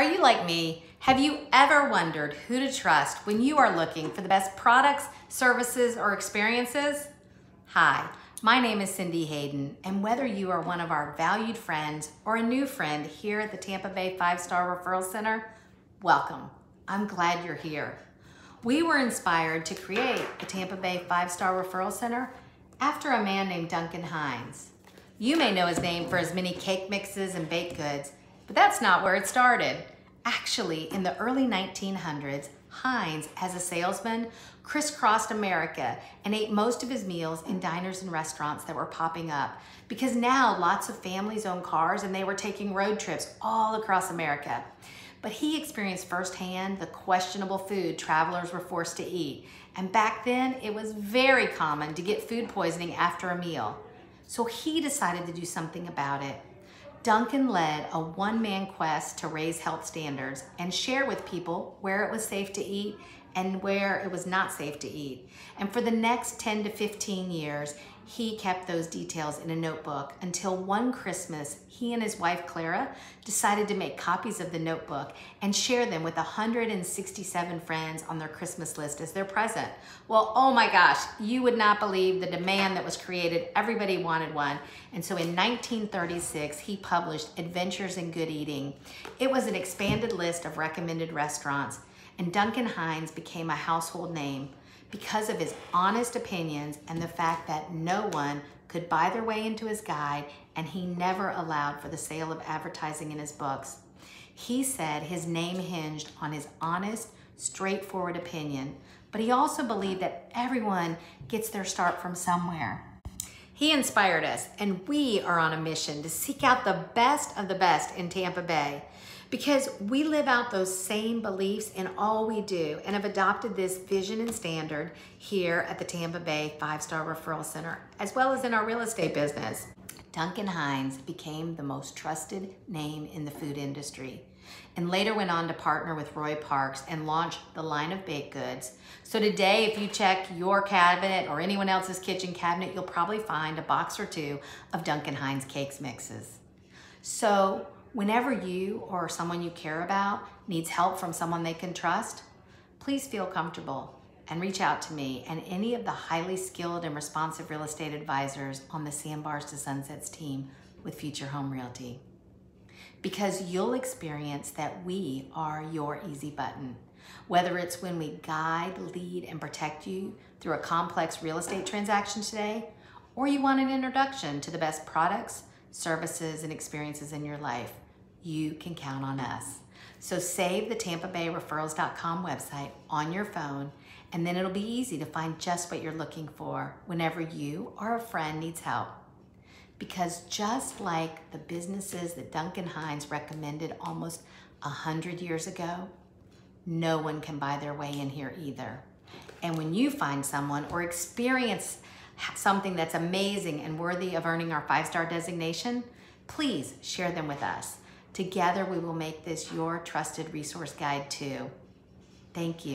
Are you like me? Have you ever wondered who to trust when you are looking for the best products, services, or experiences? Hi, my name is Cindy Hayden, and whether you are one of our valued friends or a new friend here at the Tampa Bay Five Star Referral Center, welcome. I'm glad you're here. We were inspired to create the Tampa Bay Five Star Referral Center after a man named Duncan Hines. You may know his name for his many cake mixes and baked goods, but that's not where it started. Actually, in the early 1900s, Hines, as a salesman, crisscrossed America and ate most of his meals in diners and restaurants that were popping up, because now lots of families own cars and they were taking road trips all across America. But he experienced firsthand the questionable food travelers were forced to eat. And back then, it was very common to get food poisoning after a meal. So he decided to do something about it. Duncan led a one-man quest to raise health standards and share with people where it was safe to eat and where it was not safe to eat. And for the next 10 to 15 years, he kept those details in a notebook until one Christmas, he and his wife, Clara, decided to make copies of the notebook and share them with 167 friends on their Christmas list as their present. Well, oh my gosh, you would not believe the demand that was created. Everybody wanted one. And so in 1936, he published Adventures in Good Eating. It was an expanded list of recommended restaurants, and Duncan Hines became a household name because of his honest opinions and the fact that no one could buy their way into his guide, and he never allowed for the sale of advertising in his books. He said his name hinged on his honest, straightforward opinion, but he also believed that everyone gets their start from somewhere. He inspired us, and we are on a mission to seek out the best of the best in Tampa Bay, because we live out those same beliefs in all we do and have adopted this vision and standard here at the Tampa Bay Five Star Referral Center, as well as in our real estate business. Duncan Hines became the most trusted name in the food industry, and later went on to partner with Roy Parks and launch the line of baked goods. So today, if you check your cabinet or anyone else's kitchen cabinet, you'll probably find a box or two of Duncan Hines cakes mixes. So, whenever you or someone you care about needs help from someone they can trust, please feel comfortable and reach out to me and any of the highly skilled and responsive real estate advisors on the Sandbars to Sunsets team with Future Home Realty, because you'll experience that we are your easy button. Whether it's when we guide, lead, and protect you through a complex real estate transaction today, or you want an introduction to the best products, services, and experiences in your life, you can count on us. So save the Tampa Bay Referrals.com website on your phone, and then it'll be easy to find just what you're looking for whenever you or a friend needs help. Because just like the businesses that Duncan Hines recommended almost 100 years ago, no one can buy their way in here either. And when you find someone or experience something that's amazing and worthy of earning our five-star designation, please share them with us. Together, we will make this your trusted resource guide too. Thank you.